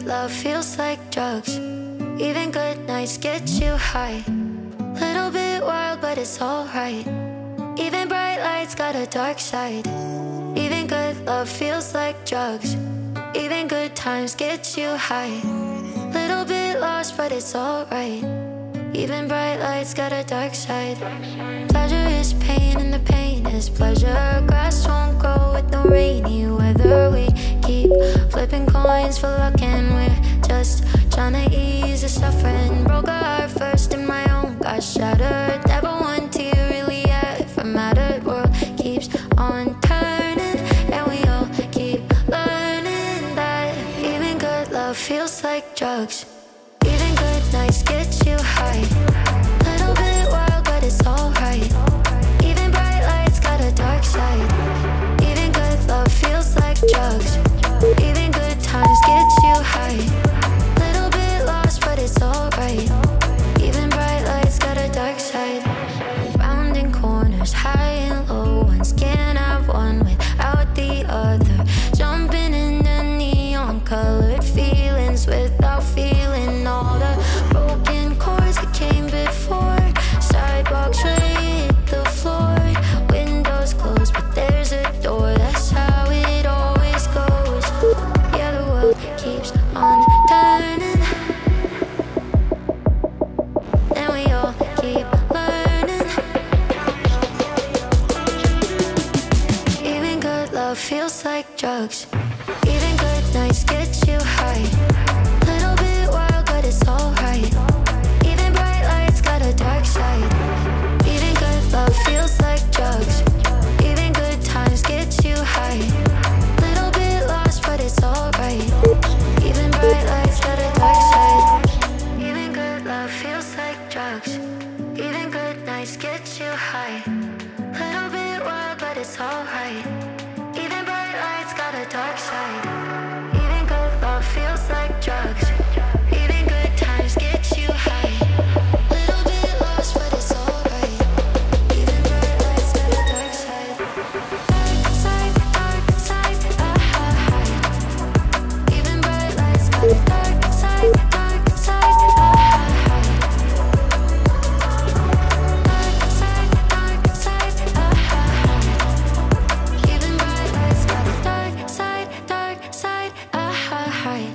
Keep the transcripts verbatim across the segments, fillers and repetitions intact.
good love feels like drugs. Even good nights get you high. Little bit wild, but it's alright. Even bright lights got a dark side. Even good love feels like drugs. Even good times get you high. Little bit lost, but it's alright. Even bright lights got a dark side. Pleasure is pain and the pain is pleasure. Grass won't grow with no rainy weather. We keep flipping coins for luck and we're just trying to ease the suffering. Broke a heart first and my own got shattered. Never want to really ever mattered. World keeps on turning and we all keep learning that even good love feels like drugs. Even good nights get you high. Little bit wild, but it's alright. Even bright lights got a dark side. Even good love feels like drugs. Even good times get you high. Little bit lost, but it's alright. Even bright lights got a dark side. Rounding corners, high and low. One can't have one without the other. Jumping in the neon colored feelings without feeling all the broken chords that came before. Sidewalks lay hit the floor. Windows closed, but there's a door. That's how it always goes. Yeah, the world keeps on turning and we all keep learning. Even good love feels like drugs. Even good nights get you high. Little bit wild, but it's alright. Even bright lights got a dark side. Even good love feels like drugs. Even good times get you high. Little bit lost, but it's alright. Even bright lights got a dark side. Even good love feels like drugs. Even good nights get you high. Little bit wild, but it's alright. Even bright lights got a dark side. Even good love feels like drugs. Even good times get you high. Little bit lost, but it's alright. Even bright lights got a dark side. Dark side, dark side, ah ah ah. Even bright lights got a dark side, dark side, ah ah ah. Dark side, dark side, ah ah ah. Even bright lights got a dark side, dark side, ah ah ah. Why?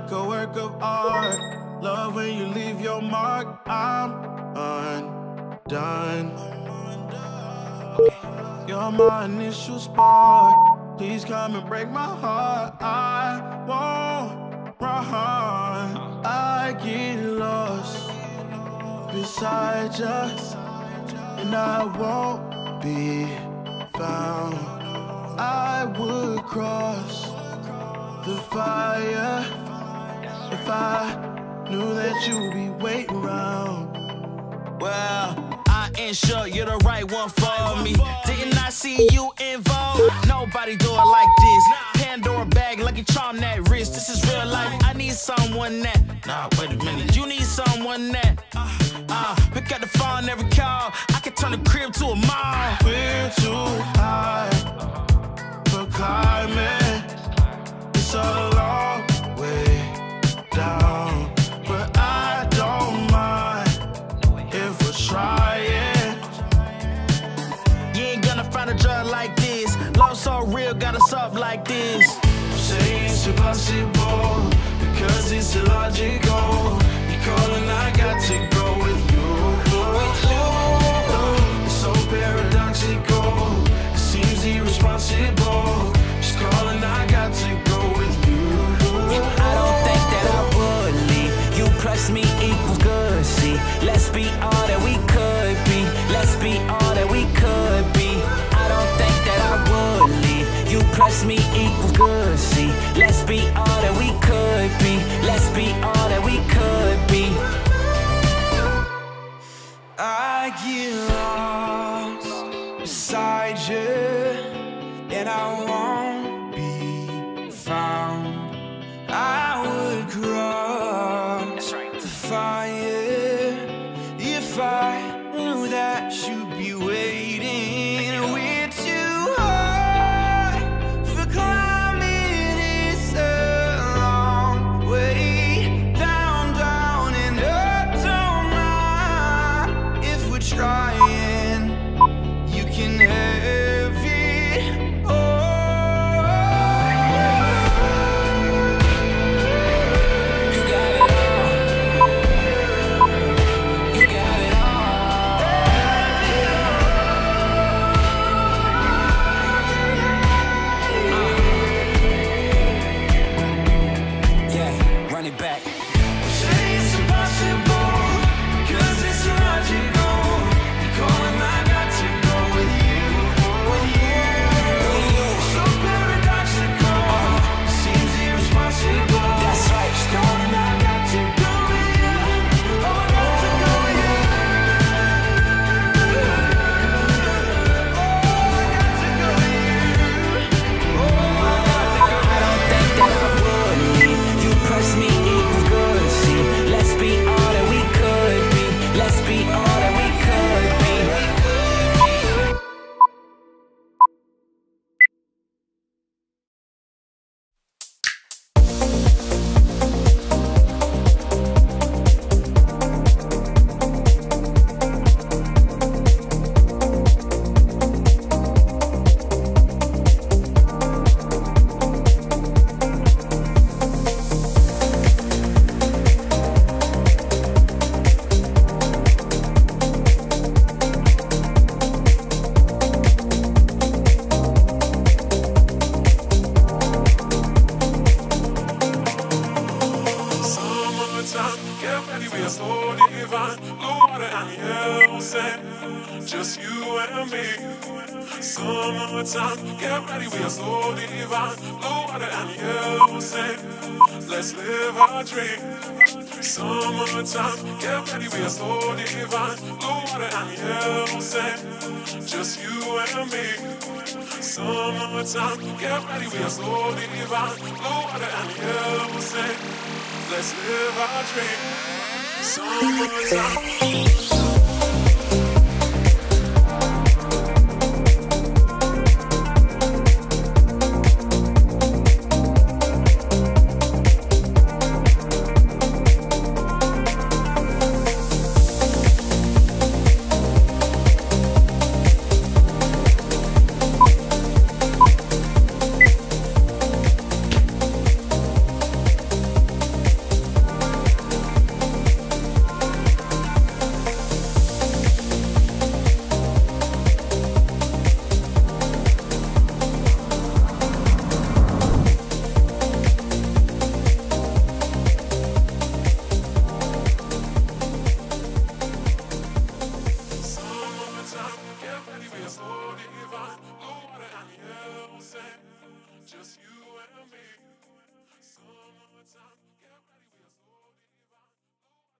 like a work of art. Love when you leave your mark. I'm undone. You're my initial spark. Please come and break my heart. I won't run. I get lost beside you, and I won't be found. I would cross the fire if I knew that you'd be waiting around. Well, I ain't sure you're the right one for me. Didn't I see you involved? Nobody do it like this. Pandora bag, lucky charm that wrist. This is real life. I need someone that. Nah, wait a minute. You need someone that. Uh, pick up the phone, every call. I can turn the crib to a mall. We're too high for climbing. It's a long way down, but I don't mind if we're trying. You ain't gonna find a drug like this. Love so real, got us up like this. I'm saying it's impossible because it's illogical. You call and I got to go. Responsible, she's calling, I got to go with you. I don't think that I would leave. You plus me equals good, see. Let's be all that we could be. Let's be all that we could be. I don't think that I would leave. You plus me equals good, see. Let's be all that we could be. Let's be all that we could be. I get lost beside you, and I won't be found. I would cross the fire if I knew that you'd be waiting. We're too high for climbing. It's a long way down, down, and I don't mind if we're trying. You can have it. Summertime, get ready, we are slowly divine. Blow water and the air will say, let's live our dream. Summertime. Summertime.